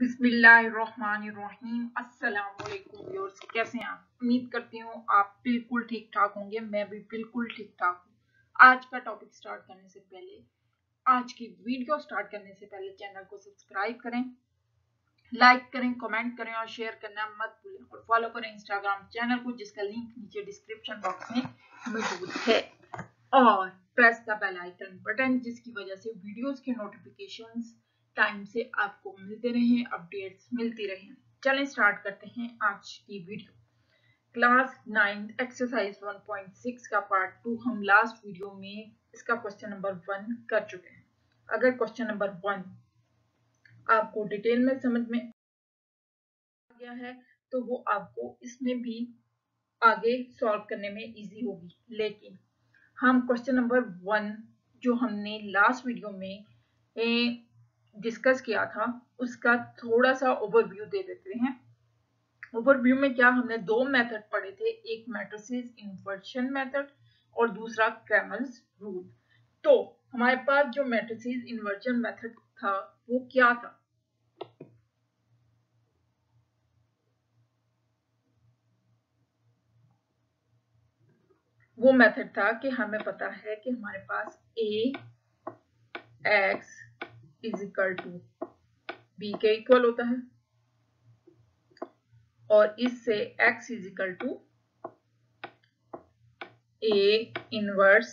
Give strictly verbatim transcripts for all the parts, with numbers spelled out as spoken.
बिस्मिल्लाहिर्रहमानिर्रहीम, अस्सलाम वालेकुम व्यूअर्स। कैसे हैं आप? उम्मीद करती हूँ आप बिल्कुल ठीक ठाक होंगे। मैं भी बिल्कुल ठीक ठाक हूँ। आज का टॉपिक स्टार्ट करने से पहले, आज की वीडियो स्टार्ट करने से पहले चैनल को सब्सक्राइब करें, लाइक करें, कमेंट करें और शेयर करना मत भूलें। और फॉलो करें इंस्टाग्राम चैनल को, जिसका लिंक नीचे डिस्क्रिप्शन बॉक्स में मौजूद है, और press the bell icon button, जिसकी वजह से वीडियोज के नोटिफिकेशन टाइम से आपको मिलते रहे, अपडेट्स मिलती रहे। चलें स्टार्ट करते हैं आज की video. Class ninth exercise one point six का पार्ट टू हम लास्ट वीडियो में इसका क्वेश्चन नंबर वन कर चुके हैं। अगर क्वेश्चन नंबर वन आपको डिटेल में समझ में आ गया है तो वो आपको इसमें भी आगे सॉल्व करने में इजी होगी। लेकिन हम क्वेश्चन नंबर वन जो हमने लास्ट वीडियो में ए, डिस्कस किया था, उसका थोड़ा सा ओवरव्यू दे देते हैं। ओवरव्यू में क्या, हमने दो मेथड पढ़े थे, एक मैट्रिसेस इन्वर्शन मेथड और दूसरा क्रैमर्स रूल। तो हमारे पास जो मैट्रिसेस इन्वर्शन मेथड था वो क्या था? वो मेथड था कि हमें पता है कि हमारे पास A x is equal to B के इक्वल होता है और इससे x is equal to A inverse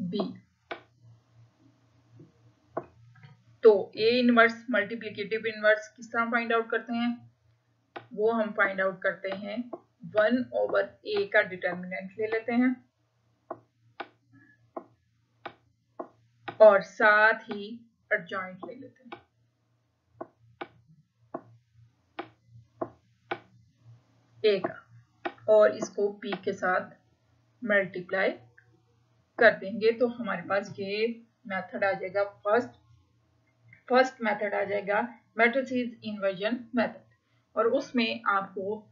b। तो a इनवर्स मल्टीप्लिकेटिव इनवर्स किस तरह फाइंड आउट करते हैं? वो हम फाइंड आउट करते हैं वन ओवर a का डिटर्मिनेंट ले लेते हैं और साथ ही एडजॉइंट ले लेते हैं। ए का और इसको पी के साथ मल्टीप्लाई कर देंगे तो हमारे पास ये मेथड आ जाएगा। फर्स्ट फर्स्ट मेथड आ जाएगा मैट्रिसेस इन्वर्जन मेथड, और उसमें आपको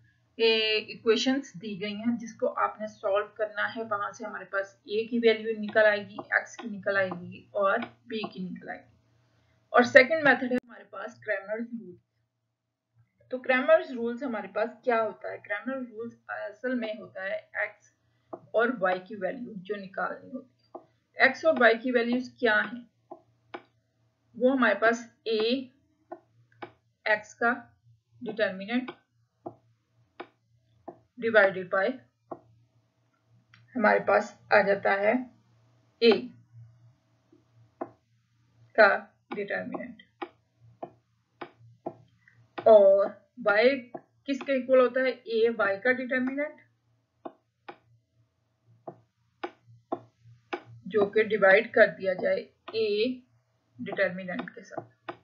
इक्वेशंस दी गई हैं जिसको आपने सॉल्व करना है। वहां से हमारे पास ए की वैल्यू निकल आएगी, एक्स की निकल आएगी और बी की निकल आएगी। और सेकंड मेथड है हमारे पास क्रैमर्स रूल। तो क्रैमर्स रूल्स हमारे पास क्या होता है? क्रैमर्स रूल्स असल में होता है एक्स और वाई की वैल्यू जो निकालनी होती है। एक्स और वाई की वैल्यूज क्या है? वो हमारे पास ए एक्स का डिटर्मिनेंट डिवाइडेड बाय हमारे पास आ जाता है a का डिटर्मिनेंट, और y किसके इक्वल होता है? a y का डिटर्मिनेंट जो कि डिवाइड कर दिया जाए a डिटर्मिनेंट के साथ।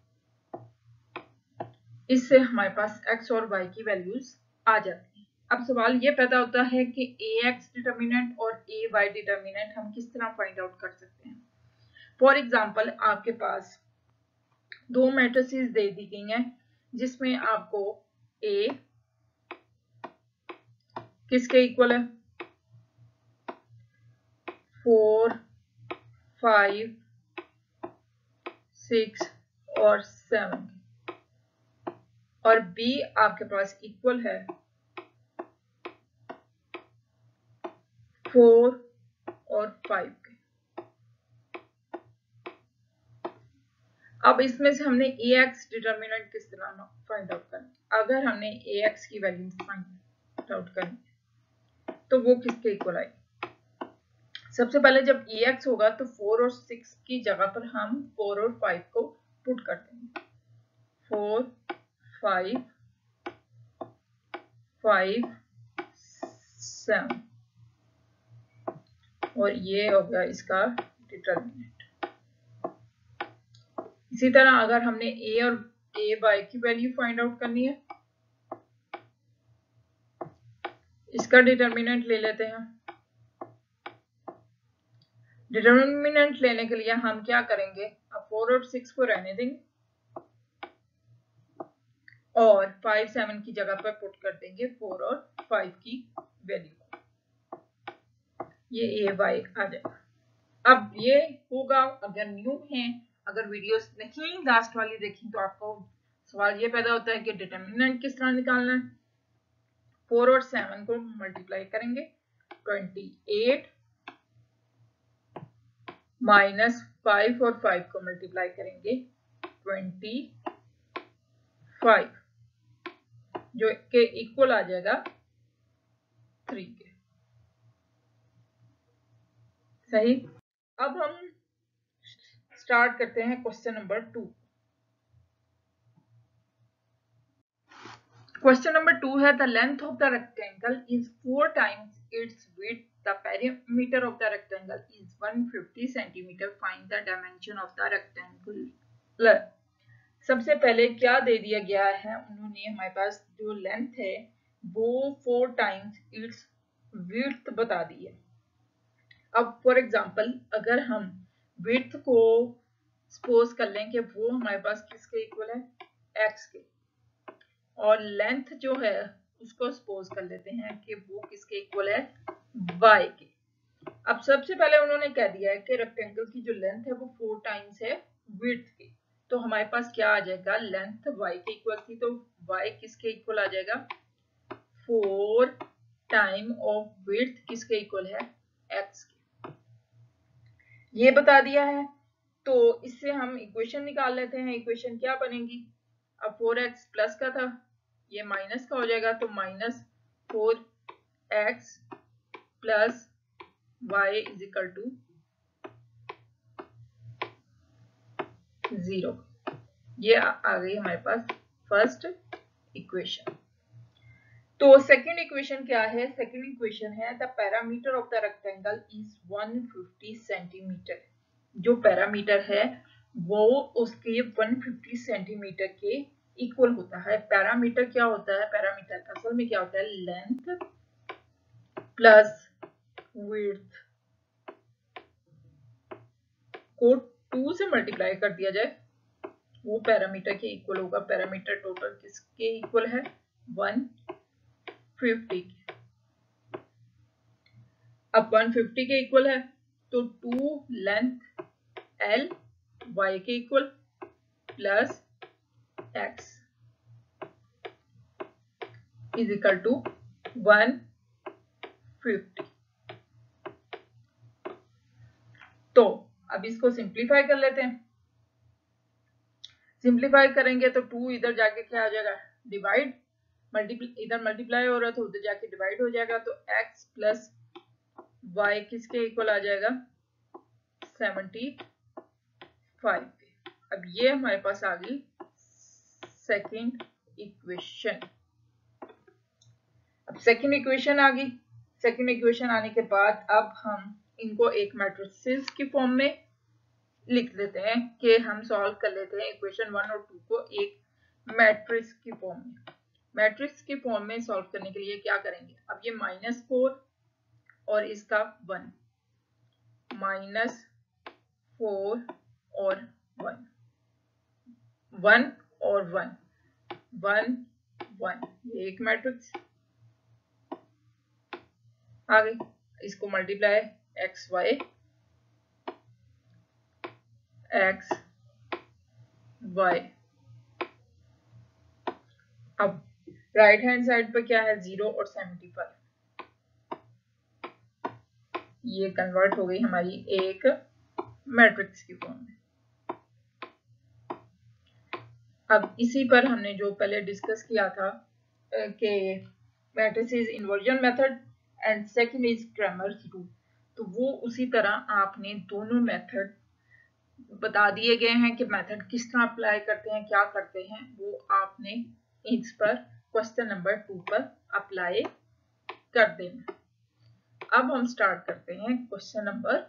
इससे हमारे पास x और y की वैल्यूज आ जाती है। अब सवाल ये पैदा होता है कि ax डिटर्मिनेंट और ay डिटर्मिनेंट हम किस तरह फाइंड आउट कर सकते हैं। फॉर एग्जाम्पल, आपके पास दो मैट्रिसेस दे दी गई हैं जिसमें आपको a किसके इक्वल है? फोर, फाइव, सिक्स और सेवन, और b आपके पास इक्वल है फोर और फाइव के। अब इसमें से हमने ax डिटर्मिनेंट किस तरह फाइंड आउट करना? अगर हमने ax की वैल्यू फाइंड आउट करनी तो वो किसके इक्वल आएगी? सबसे पहले जब ax होगा तो फोर और सिक्स की जगह पर हम फोर और फाइव को पुट कर देंगे। फोर, फाइव, फाइव, सेवन, और ये हो गया इसका डिटर्मिनेंट। इसी तरह अगर हमने a और a बाय की वैल्यू फाइंड आउट करनी है, इसका डिटर्मिनेंट ले लेते हैं। डिटर्मिनेंट लेने के लिए हम क्या करेंगे? अब फोर और सिक्स को रहने देंगे और फाइव सेवन की जगह पर पुट कर देंगे फोर और फाइव की वैल्यू, ये ए वाई आ जाएगा। अब ये होगा, अगर न्यू है अगर वीडियोस नहीं लास्ट वाली देखी तो आपको सवाल ये पैदा होता है कि डिटर्मिनेंट किस तरह निकालना है। फोर और सेवन को मल्टीप्लाई करेंगे, ट्वेंटी एट माइनस फाइव और फाइव को मल्टीप्लाई करेंगे ट्वेंटी फाइव जो के इक्वल आ जाएगा थ्री के। सही, अब हम स्टार्ट करते हैं question number two. Question number two है the length of the rectangle is four times its width, the perimeter of the rectangle is one hundred fifty centimeter, find the dimension of the rectangle। सबसे पहले क्या दे दिया गया है, उन्होंने हमारे पास जो लेंथ है वो फोर टाइम्स इट्स विड्थ बता दी है। अब फॉर एग्जांपल अगर हम विड्थ को सपोज कर लें कि वो हमारे पास किसके इक्वल है, एक्स के, और लेंथ जो है उसको सपोज कर लेते हैं कि वो किसके इक्वल है, वाई के। अब सबसे पहले उन्होंने कह दिया है कि रेक्टेंगल की जो लेंथ है वो फोर टाइम्स है विड्थ की, तो हमारे पास क्या आ जाएगा, लेंथ वाई के इक्वल थी तो वाई किसके इक्वल आ जाएगा, फोर टाइम ऑफ विड्थ किसके इक्वल है, एक्स के। ये बता दिया है तो इससे हम इक्वेशन निकाल लेते हैं। इक्वेशन क्या बनेगी, अब फोर एक्स प्लस का था ये माइनस का हो जाएगा तो minus four X plus Y is equal to zero. ये आ गई हमारे पास फर्स्ट इक्वेशन। तो सेकंड इक्वेशन क्या है, सेकंड इक्वेशन है the parameter of the rectangle is one hundred fifty centimetre. जो पैरामीटर है वो उसके वन हंड्रेड फिफ्टी सेंटीमीटर के इक्वल होता है। पैरामीटर क्या होता है, पैरामीटर असल में क्या होता है, लेंथ प्लस विड्थ को टू से मल्टीप्लाई कर दिया जाए वो पैरामीटर के इक्वल होगा। पैरामीटर टोटल किसके इक्वल है, वन हंड्रेड फिफ्टी के। अब वन हंड्रेड फिफ्टी के इक्वल है तो टू लेंथ एल वाई के equal plus X is equal to one hundred fifty. तो अब इसको सिंप्लीफाई कर लेते हैं। सिंप्लीफाई करेंगे तो टू इधर जाके क्या आ जाएगा, डिवाइड, मल्टीप्लाई, इधर मल्टीप्लाई हो रहा था उधर जाके डिवाइड हो जाएगा तो x प्लस वाई किसके इक्वल आ जाएगा, सेवेंटी फाइव। अब ये हमारे पास आ गई सेकेंड इक्वेशन। अब सेकेंड इक्वेशन आ गई। सेकेंड इक्वेशन आने के बाद अब हम इनको एक मैट्रिसेस के फॉर्म में लिख लेते हैं कि हम सॉल्व कर लेते हैं इक्वेशन वन और टू को एक मैट्रिक्स की फॉर्म में। मैट्रिक्स के फॉर्म में सॉल्व करने के लिए क्या करेंगे, अब ये माइनस फोर और इसका वन, माइनस फोर और वन, वन और वन, वन वन, ये एक मैट्रिक्स आ गई। इसको multiply x Y, x Y. अब राइट हैंड साइड पर क्या है, जीरो और सेवेंटी फाइव। ये कन्वर्ट हो गई हमारी एक मैट्रिक्स की फॉर्म में। अब इसी पर हमने जो पहले डिस्कस किया था कि matrices inversion method and second is Cramer's rule, तो वो उसी तरह आपने दोनों मेथड बता दिए गए हैं कि मेथड किस तरह अप्लाई करते हैं, क्या करते हैं, वो आपने इस पर क्वेश्चन नंबर टू पर अप्लाई कर देना। अब हम स्टार्ट करते हैं question number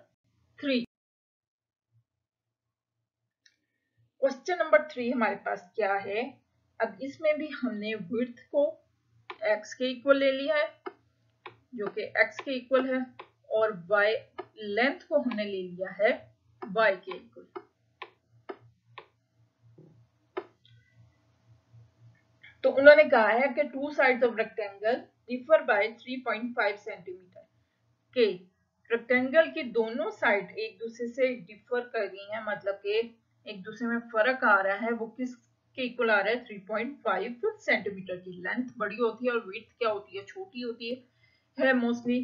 three. Question number three हमारे पास क्या है, अब इसमें भी हमने विड्थ को एक्स के इक्वल ले लिया है जो कि x के इक्वल है और y लेंथ को हमने ले लिया है y के इक्वल। तो उन्होंने कहा है कि two sides of rectangle differ by three point five centimetre, के रेक्टेंगल की दोनों साइड एक दूसरे से डिफर कर गई हैं, मतलब कि एक दूसरे में फर्क आ रहा है वो किसके इक्वल आ रहा है थ्री पॉइंट फाइव सेंटीमीटर की। लेंथ बड़ी होती है और विड्थ क्या होती है, छोटी होती है, है मोस्टली।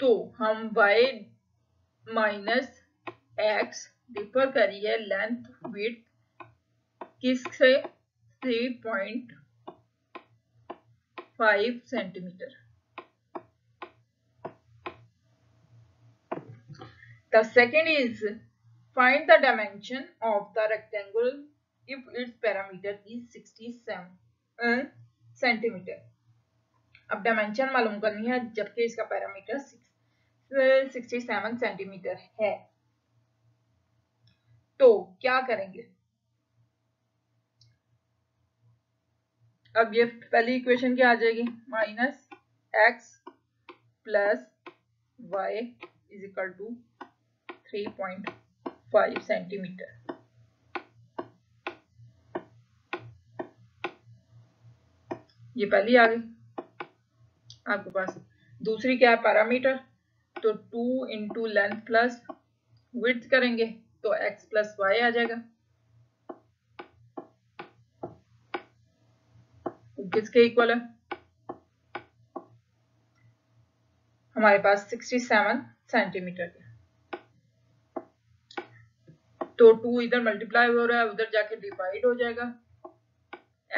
तो हम वाई माइनस एक्स डिफर करिए लेंथ विड्थ किस से, three point five centimetre. The second is find the dimension of the rectangle if its perimeter is sixty-seven centimeter. अब डायमेंशन मालूम करनी है जबकि इसका पैरामीटर सिक्सटी सेवन सेंटीमीटर है। तो क्या करेंगे, अब ये पहली इक्वेशन क्या आ जाएगी, minus x plus Y is equal to three point five centimetre. ये पहली आ गई आपके पास। दूसरी क्या है, पैरामीटर। तो two into length plus width करेंगे तो x प्लस वाई आ जाएगा, किसके इक्वल है हमारे पास सिक्सटी सेवन सेंटीमीटर के। तो टू इधर मल्टीप्लाई हो रहा है, उधर जाके डिवाइड हो जाएगा,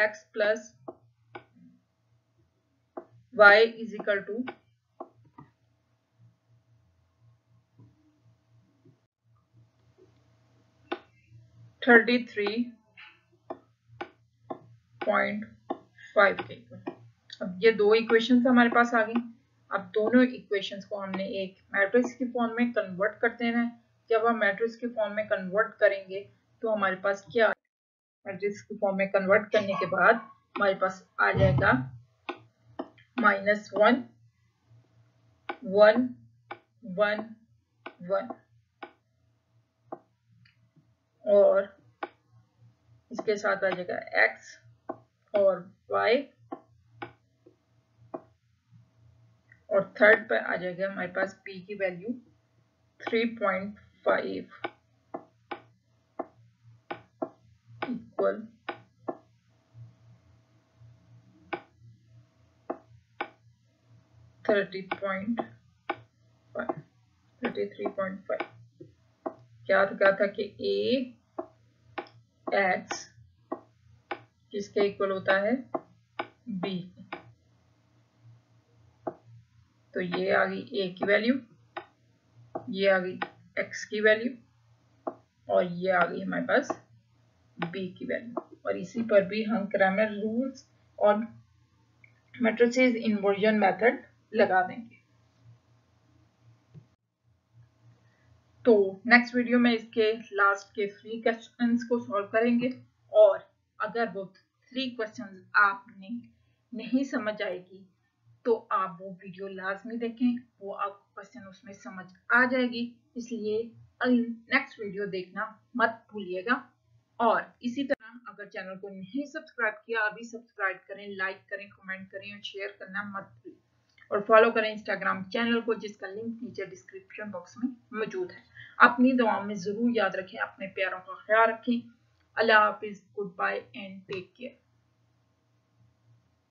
x plus Y is equal to thirty three point five के इक्वल। अब ये दो इक्वेशंस हमारे पास आ गई। अब दोनों इक्वेशंस को हमने एक मैट्रिक्स की फॉर्म में कन्वर्ट करते हैं। जब हम मैट्रिक्स के फॉर्म में कन्वर्ट करेंगे तो हमारे पास क्या, मैट्रिक्स के फॉर्म में कन्वर्ट करने के बाद हमारे पास आ जाएगा minus one one one one और इसके साथ आ जाएगा एक्स और वाई और थर्ड पर आ जाएगा हमारे पास पी की value three point five equal thirty point five, thirty three point five. क्या कहा था कि a x किसके इक्वल होता है, b। तो ये आ गई a की वैल्यू, ये आ गई x की वैल्यू और ये आ गई हमारे पास b की वैल्यू। और इसी पर भी हम क्रैमर रूल्स और मैट्रिसेस इन्वर्जन मेथड लगा देंगे। तो नेक्स्ट वीडियो में इसके लास्ट के थ्री क्वेश्चंस को सॉल्व करेंगे और अगर वो थ्री क्वेश्चंस आपने नहीं समझ आएगी तो आप वो वीडियो लाजमी देखें, वो आपको क्वेश्चन उसमें समझ आ जाएगी। इसलिए नेक्स्ट वीडियो देखना मत भूलिएगा। और इसी तरह अगर चैनल को नहीं सब्सक्राइब किया अभी सब्सक्राइब करें, लाइक करें, कमेंट करें और शेयर करना मत भूलिए। और फॉलो करें इंस्टाग्राम चैनल को जिसका लिंक नीचे डिस्क्रिप्शन बॉक्स में मौजूद है। अपनी दुआ में ज़रूर याद रखें, अपने प्यारों का ख्याल रखें। अल्लाह हाफिज़, goodbye and take care.